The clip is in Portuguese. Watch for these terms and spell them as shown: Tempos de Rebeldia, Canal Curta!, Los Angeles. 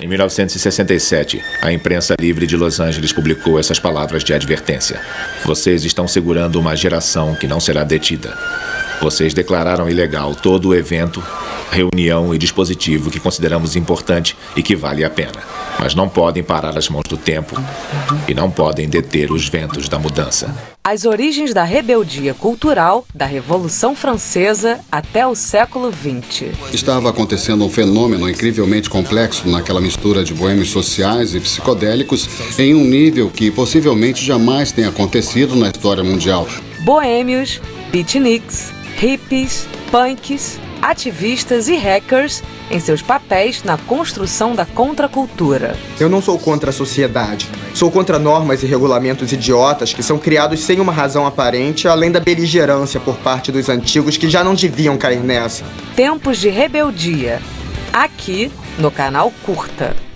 Em 1967, a imprensa livre de Los Angeles publicou essas palavras de advertência. Vocês estão segurando uma geração que não será detida. Vocês declararam ilegal todo o evento, reunião e dispositivo que consideramos importante e que vale a pena. Mas não podem parar as mãos do tempo e não podem deter os ventos da mudança. As origens da rebeldia cultural, da Revolução Francesa até o século XX. Estava acontecendo um fenômeno incrivelmente complexo naquela mistura de boêmios sociais e psicodélicos em um nível que possivelmente jamais tenha acontecido na história mundial. Boêmios, beatniks, hippies, punks, ativistas e hackers em seus papéis na construção da contracultura. Eu não sou contra a sociedade. Sou contra normas e regulamentos idiotas que são criados sem uma razão aparente, além da beligerância por parte dos antigos que já não deviam cair nessa. Tempos de Rebeldia, aqui no Canal Curta.